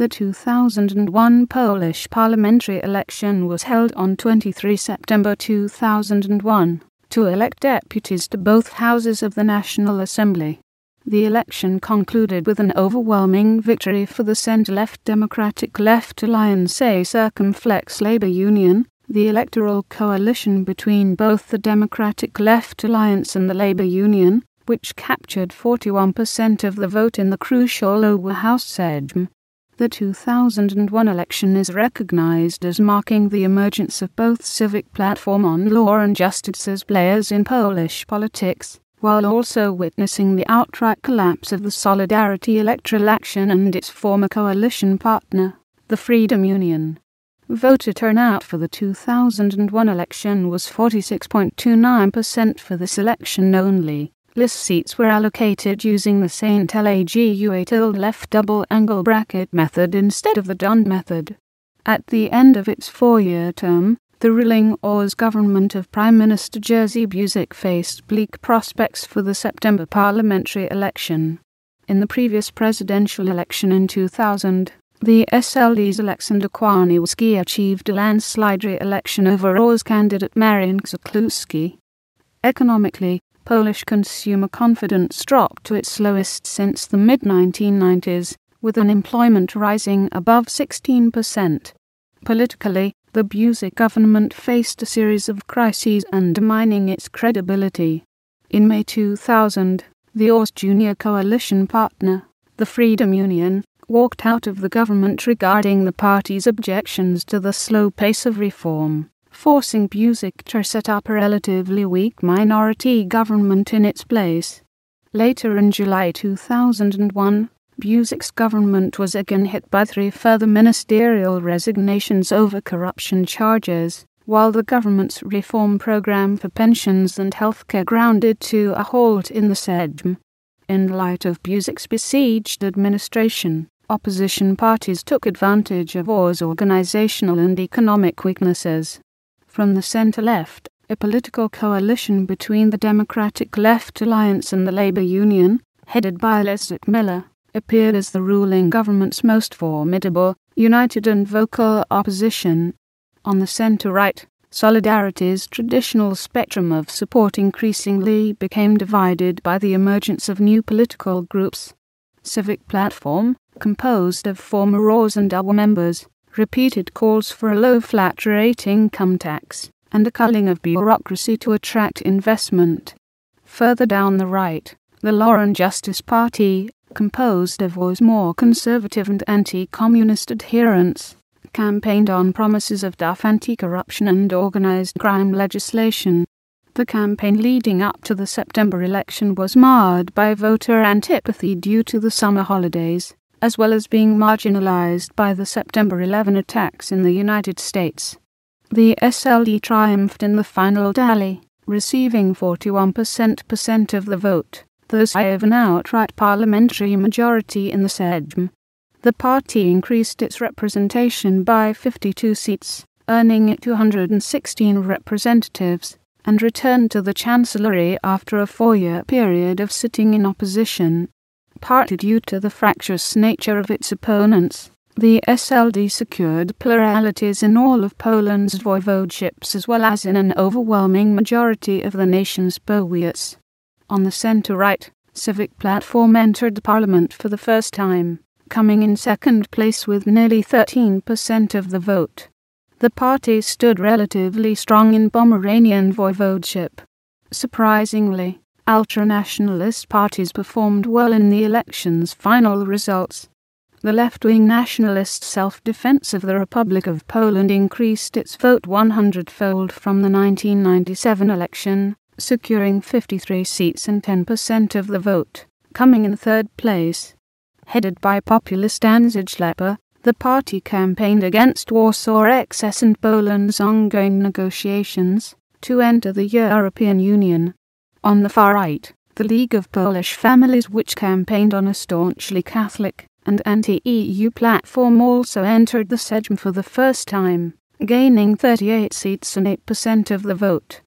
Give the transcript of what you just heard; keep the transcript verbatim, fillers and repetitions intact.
The two thousand one Polish parliamentary election was held on the twenty-third of September two thousand one to elect deputies to both houses of the National Assembly. The election concluded with an overwhelming victory for the centre-left Democratic Left Alliance, a circumflex Labour Union, the electoral coalition between both the Democratic Left Alliance and the Labour Union, which captured forty-one percent of the vote in the crucial lower house Sejm. The two thousand one election is recognized as marking the emergence of both Civic Platform and Law and Justice as players in Polish politics, while also witnessing the outright collapse of the Solidarity Electoral Action and its former coalition partner, the Freedom Union. Voter turnout for the two thousand one election was forty-six point two nine percent for this election only. List seats were allocated using the Sainte-Laguë left double angle bracket method instead of the d'Hondt method. At the end of its four-year term, the ruling O S government of Prime Minister Jerzy Buzek faced bleak prospects for the September parliamentary election. In the previous presidential election in two thousand, the S L D's Aleksander Kwaśniewski achieved a landslide re-election over O S candidate Marian Krzaklewski. Economically, Polish consumer confidence dropped to its lowest since the mid nineteen nineties, with unemployment rising above sixteen percent. Politically, the Buzek government faced a series of crises undermining its credibility. In May two thousand, the O S junior coalition partner, the Freedom Union, walked out of the government regarding the party's objections to the slow pace of reform, forcing Buzek to set up a relatively weak minority government in its place. Later in July two thousand one, Buzek's government was again hit by three further ministerial resignations over corruption charges, while the government's reform program for pensions and healthcare grounded to a halt in the Sejm. In light of Buzek's besieged administration, opposition parties took advantage of O S organizational and economic weaknesses. From the centre-left, a political coalition between the Democratic Left Alliance and the Labour Union, headed by Leszek Miller, appeared as the ruling government's most formidable, united and vocal opposition. On the centre-right, Solidarity's traditional spectrum of support increasingly became divided by the emergence of new political groups. Civic Platform, composed of former O S and D A W members, repeated calls for a low flat rate income tax and a culling of bureaucracy to attract investment. Further down the right, the Law and Justice Party, composed of O S more conservative and anti-communist adherents, campaigned on promises of tough anti-corruption and organized crime legislation. The campaign leading up to the September election was marred by voter antipathy due to the summer holidays, as well as being marginalized by the September eleventh attacks in the United States. The S L D triumphed in the final tally, receiving forty-one percent of the vote, thus high of an outright parliamentary majority in the Sejm. The party increased its representation by fifty-two seats, earning it two hundred sixteen representatives, and returned to the chancellery after a four-year period of sitting in opposition. Partly due to the fractious nature of its opponents, the S L D secured pluralities in all of Poland's voivodeships as well as in an overwhelming majority of the nation's powiats. On the centre-right, Civic Platform entered parliament for the first time, coming in second place with nearly thirteen percent of the vote. The party stood relatively strong in Pomeranian voivodeship. Surprisingly, ultra-nationalist parties performed well in the election's final results. The left-wing nationalist Self-defense of the Republic of Poland increased its vote one hundred-fold from the nineteen ninety-seven election, securing fifty-three seats and ten percent of the vote, coming in third place. Headed by populist Andrzej Lepper, the party campaigned against Warsaw Excess and Poland's ongoing negotiations to enter the European Union. On the far right, the League of Polish Families, which campaigned on a staunchly Catholic and anti-E U platform, also entered the Sejm for the first time, gaining thirty-eight seats and eight percent of the vote.